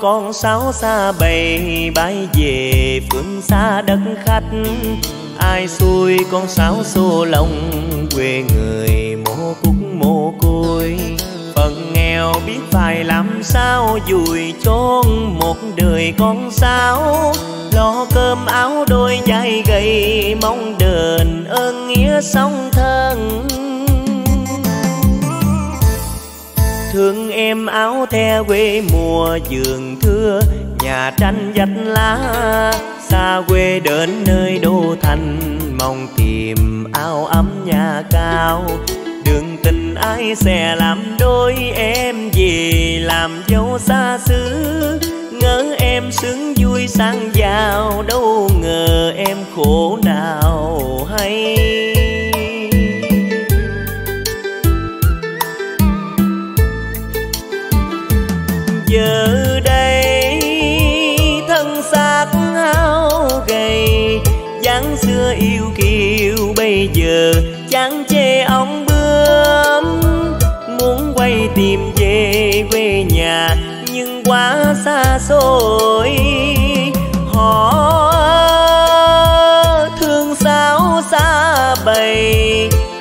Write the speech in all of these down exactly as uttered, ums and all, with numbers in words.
con sáo xa bầy bay về phương xa đất khách. Ai xuôi con sáo xô lòng quê người mồ cúc mồ côi. Phận nghèo biết phải làm sao, dùi chốn một đời con sáo. Lo cơm áo đôi vai gầy, mong đền ơn nghĩa song thân. Thương em áo the quê mùa giường thưa, nhà tranh vách lá. Xa quê đến nơi đô thành, mong tìm áo ấm nhà cao. Đường tình ai sẽ làm đôi em về làm dâu xa xứ. Ngỡ em sướng vui sang giàu, đâu ngờ em khổ nào hay. Giờ đây thân xác hao gầy, dáng xưa yêu kiều bây giờ chán chê ống bướm. Muốn quay tìm về quê nhà nhưng quá xa xôi. Họ thương sáo xa bầy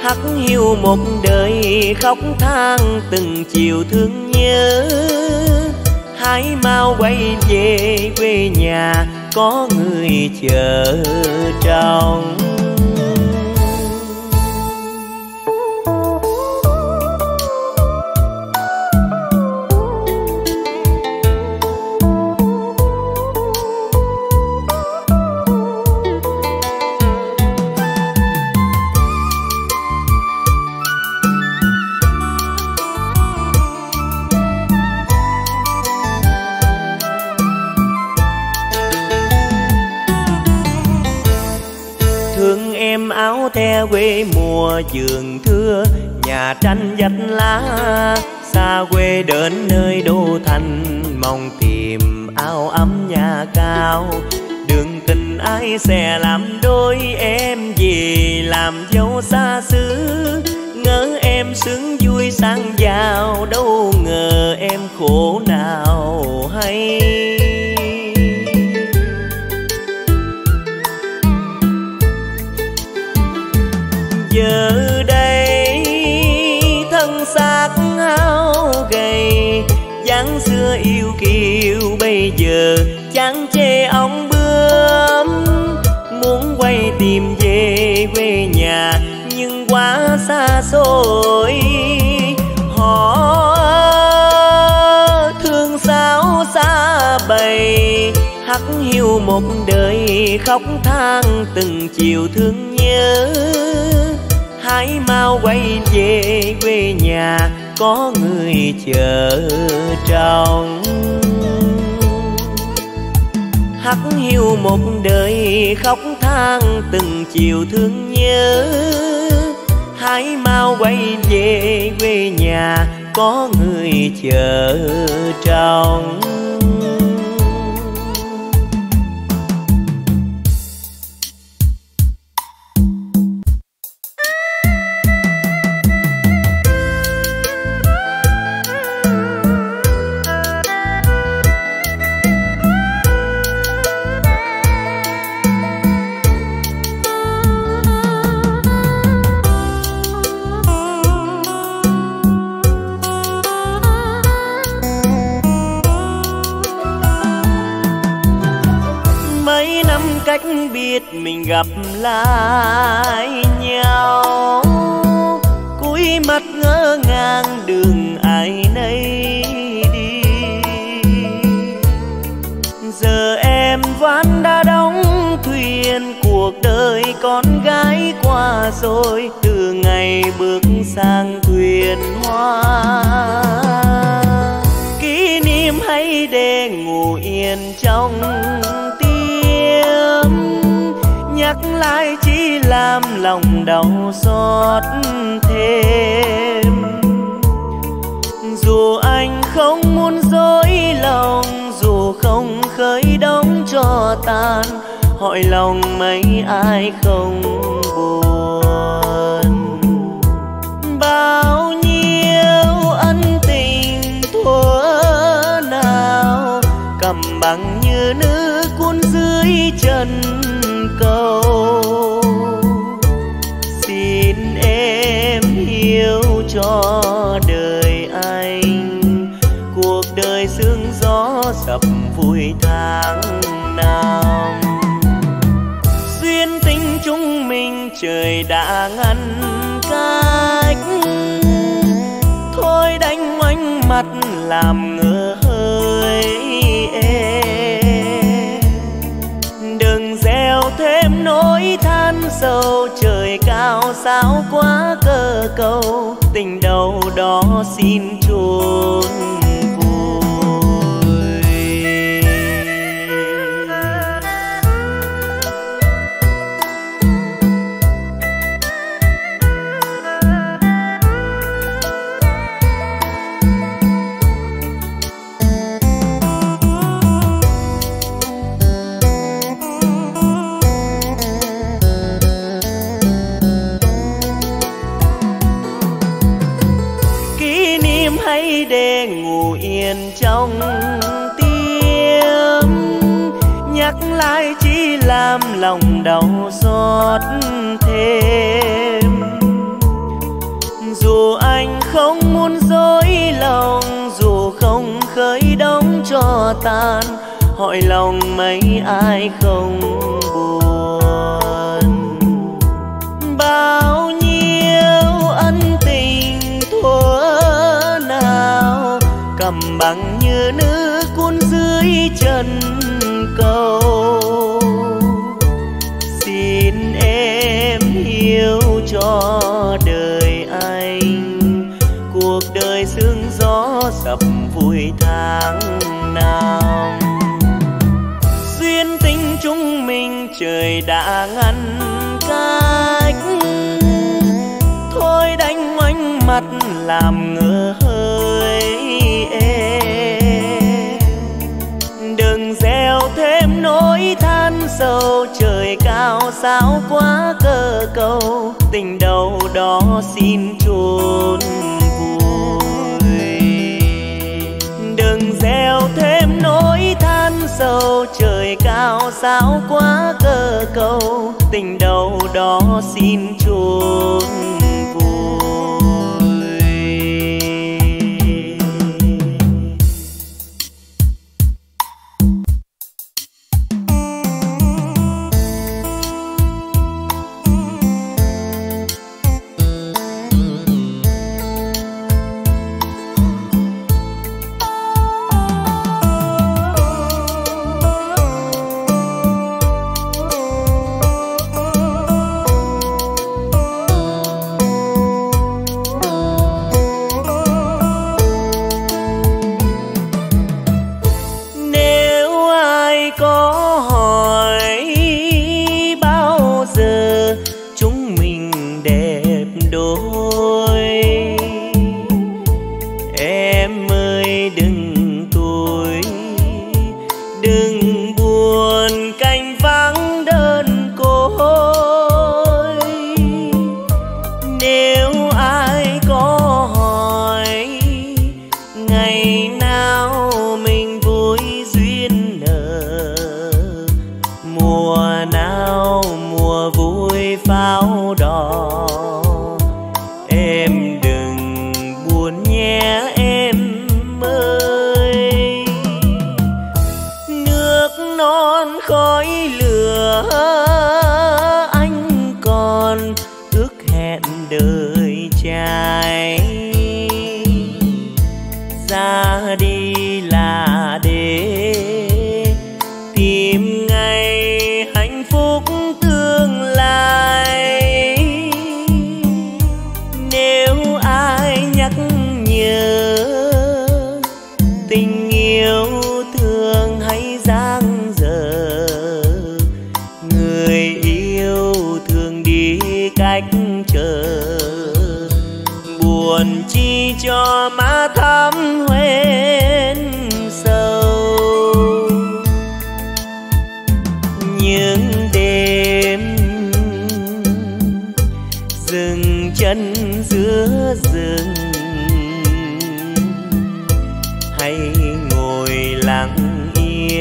hắt hiu một đời khóc than từng chiều thương nhớ. Hãy mau quay về quê nhà có người chờ trông. Áo the quê mùa giường thưa, nhà tranh vách lá. Xa quê đến nơi đô thành, mong tìm áo ấm nhà cao. Đường tình ai sẽ làm đôi em về làm dâu xa xứ. Ngỡ em sướng vui sang giàu, đâu ngờ em khổ nào hay. Giờ đây thân xác hao gầy, dáng xưa yêu kiều bây giờ chán chê ống bướm. Muốn quay tìm về quê nhà nhưng quá xa xôi. Họ thương sáo xa bầy hắt hiu một đời khóc than từng chiều thương nhớ. Hãy mau quay về quê nhà có người chờ trông. Hắt hiu một đời khóc than từng chiều thương nhớ. Hãy mau quay về quê nhà có người chờ trông. Mình gặp lại nhau, cúi mặt ngỡ ngàng đường ai nấy đi. Giờ em ván đã đóng thuyền, cuộc đời con gái qua rồi. Từ ngày bước sang thuyền hoa, kỷ niệm hãy để ngủ yên trong nhắc lại chỉ làm lòng đau xót thêm. Dù anh không muốn dối lòng, dù không khơi đóng cho tan, hỏi lòng mấy ai không buồn. Bao nhiêu ân tình thuở nào lặng như nước cuốn dưới chân cầu. Xin em hiểu cho đời anh, cuộc đời sương gió sập vui tháng năm. Duyên tình chúng mình trời đã ngăn cách, thôi đánh ngoảnh mặt làm ngơ hơi ê. Đừng gieo thêm nỗi than sâu, trời cao sao quá cơ cầu, tình đầu đó xin chôn. Trong tim nhắc lại chỉ làm lòng đau xót thêm. Dù anh không muốn dối lòng, dù không khơi đóng cho tan, hỏi lòng mấy ai không buồn. Bao nhiêu ân tình thuở nào cầm bằng nước cuốn dưới chân cầu. Xin em hiểu cho đời anh, cuộc đời sương gió sập vui tháng năm. Duyên tình chúng mình trời đã ngăn cách, thôi đánh ngoảnh mặt làm ngơ hơi ê. Gieo thêm nỗi than sâu, trời cao sao quá cơ cầu, tình đầu đó xin chôn vùi. Đừng gieo thêm nỗi than sâu, trời cao sao quá cơ cầu, tình đầu đó xin chôn. Tình yêu thương hãy dang dở,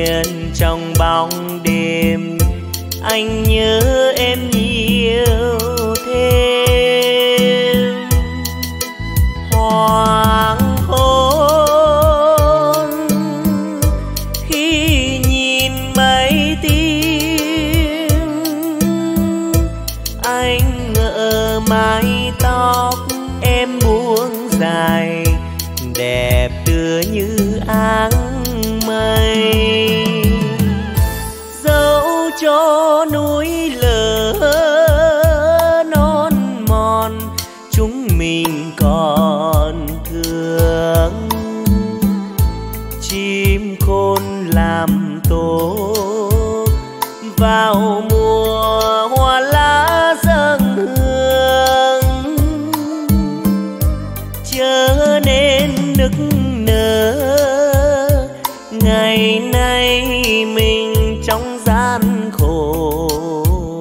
duyên trong bóng đêm, anh nhớ em nhiều thêm. Hoàng hôn khi nhìn mấy tiếng, anh ngỡ mái tóc em buông dài đẹp tựa như áng mây. Dẫu cho núi lửa non mòn chúng mình còn thương, chim khôn làm tổ vào mùa hoa lá dâng hương. Chớ nên nức nở ngày nay mình trong gian khổ,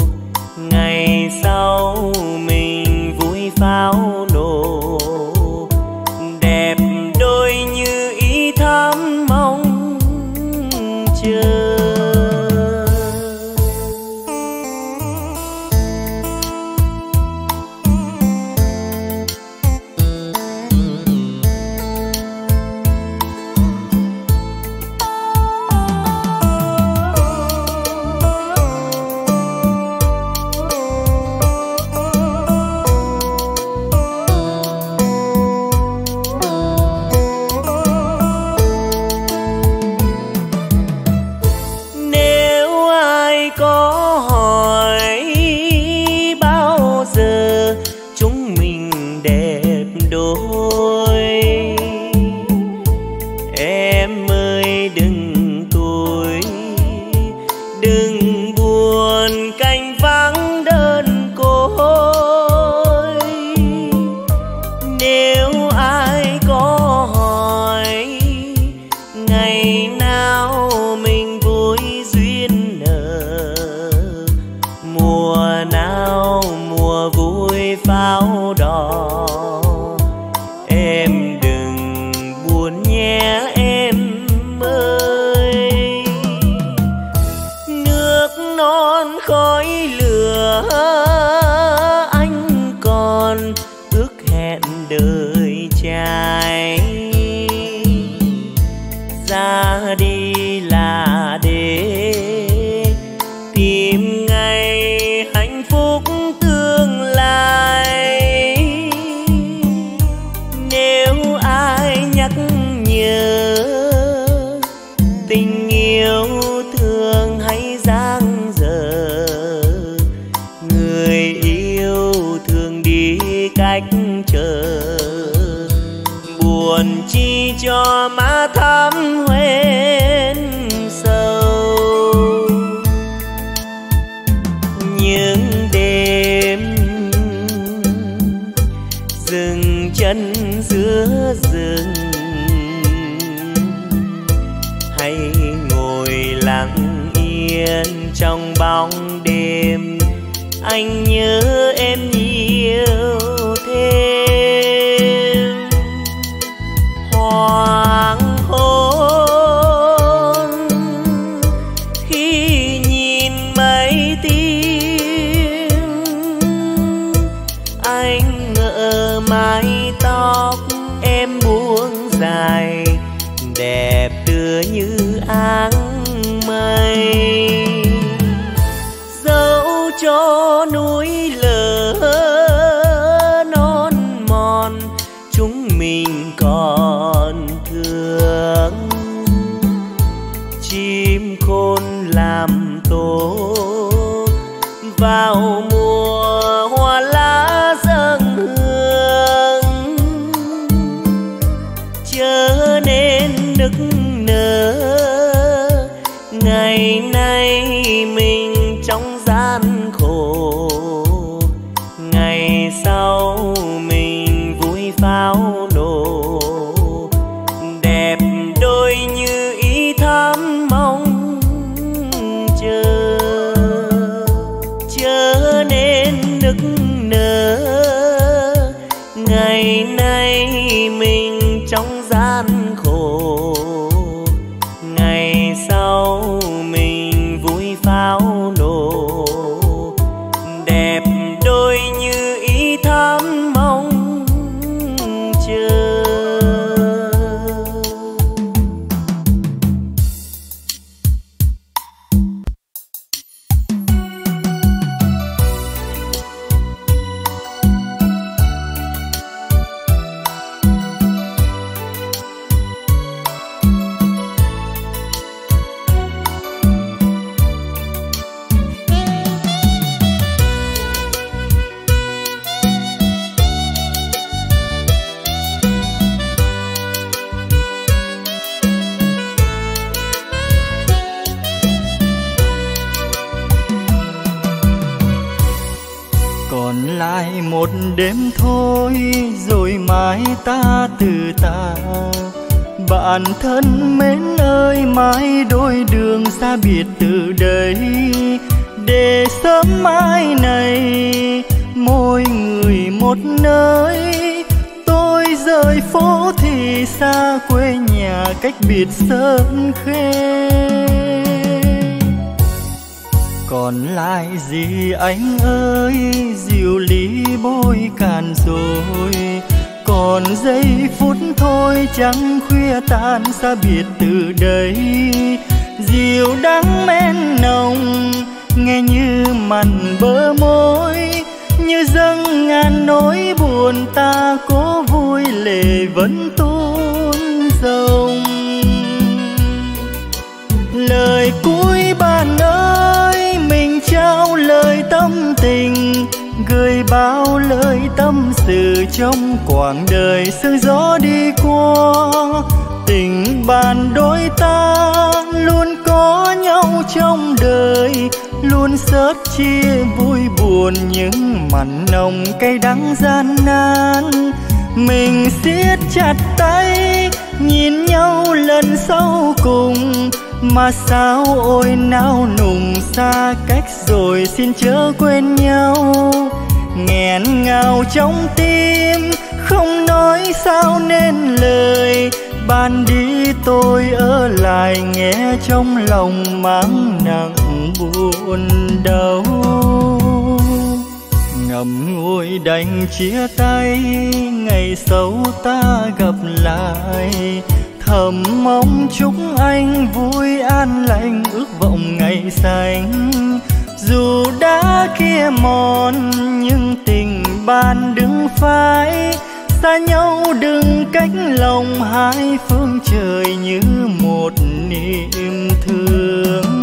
ngày sau mình vui pháo nổ. Đẹp đôi như ý thắm mong chờ. Cho má thắm huyên sâu những đêm dừng chân giữa rừng, hay ngồi lặng yên trong bóng đêm, anh nhớ em nhiều thêm. Hoàng hôn khi nhìn mấy tiếng, anh ngỡ mái tóc em buông dài đẹp tựa như áng mây. Dẫu cho núi lửa non mòn chúng mình còn thương, chim khôn làm tổ vào mùa hoa lá dâng hương. Chớ nên nức nở ngày nay mình trong gian khổ, ngày sau mình vui pháo nổ. Ngày nay mình trong gian khổ, ngày sau một đêm thôi rồi mai ta từ ta. Bạn thân mến ơi, mãi đôi đường xa biệt từ đây, để sớm mai này mỗi người một nơi. Tôi rời phố thì xa quê nhà, cách biệt sơn khê. Còn lại gì anh ơi, dịu ly bôi cạn rồi. Còn giây phút thôi trắng khuya tan xa biệt từ đây. Dịu đắng men nồng, nghe như mặn bờ môi, như dâng ngàn nỗi buồn ta cố vui lệ vẫn tuôn dòng. Lời cuối bạn ơi, mình trao lời tâm tình, gửi bao lời tâm sự trong quãng đời sương gió đi qua. Tình bạn đôi ta luôn có nhau trong đời, luôn sớt chia vui buồn những mặn nồng cay đắng gian nan. Mình siết chặt tay nhìn nhau lần sau cùng, mà sao ôi nao nùng xa cách rồi xin chớ quên nhau. Nghẹn ngào trong tim không nói sao nên lời, ban đi tôi ở lại nghe trong lòng mang nặng buồn đau. Ngậm ngùi đành chia tay, ngày sau ta gặp lại. Thầm mong chúc anh vui an lành, ước vọng ngày xanh. Dù đã kia mòn nhưng tình bạn đừng phai, xa nhau đừng cách lòng hai phương trời như một niềm thương.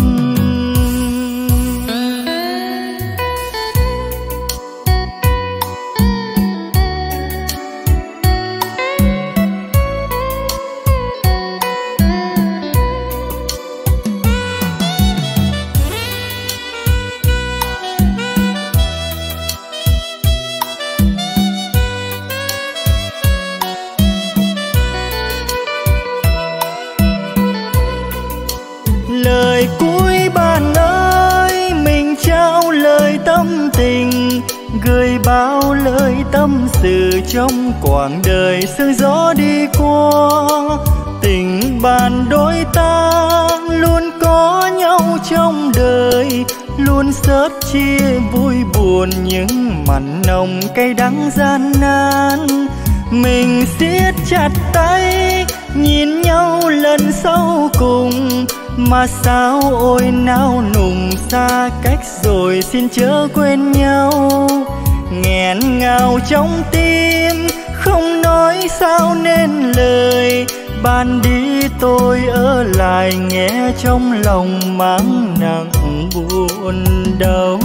Lời cuối bạn ơi, mình trao lời tâm tình, gửi bao lời tâm sự trong quãng đời sương gió đi qua. Tình bạn đôi ta luôn có nhau trong đời, luôn sớt chia vui buồn những mặn nồng cay đắng gian nan. Mình siết chặt tay nhìn nhau lần sau cùng, mà sao ôi nao nùng xa cách rồi xin chớ quên nhau. Nghẹn ngào trong tim không nói sao nên lời, ban đi tôi ở lại nghe trong lòng mang nặng buồn đau.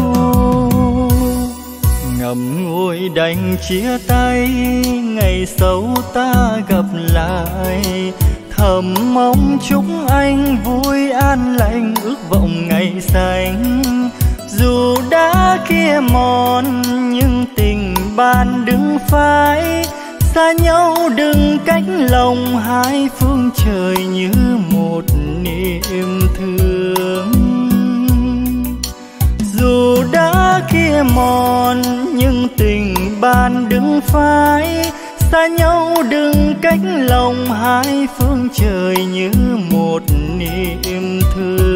Ngậm ngùi đành chia tay, ngày sau ta gặp lại. Thầm mong chúc anh vui an lành, ước vọng ngày xanh. Dù đã kia mòn nhưng tình bạn đừng phai, xa nhau đừng cách lòng hai phương trời như một niềm thương. Dù đã kia mòn nhưng tình bạn đừng phai, xa nhau đừng cách lòng hai phương trời như một niềm thương.